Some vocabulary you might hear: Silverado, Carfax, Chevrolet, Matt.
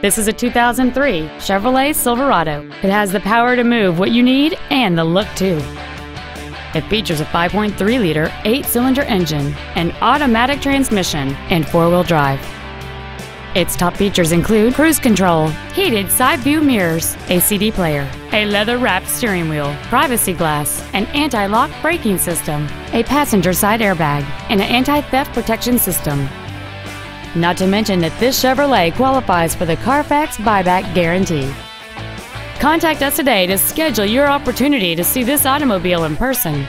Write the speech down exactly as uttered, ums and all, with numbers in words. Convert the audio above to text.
This is a two thousand three Chevrolet Silverado. It has the power to move what you need and the look too. It features a five point three liter eight-cylinder engine, an automatic transmission, and four-wheel drive. Its top features include cruise control, heated side view mirrors, a C D player, a leather-wrapped steering wheel, privacy glass, an anti-lock braking system, a passenger side airbag, and an anti-theft protection system. Not to mention that this Chevrolet qualifies for the Carfax buyback guarantee. Contact us today to schedule your opportunity to see this automobile in person.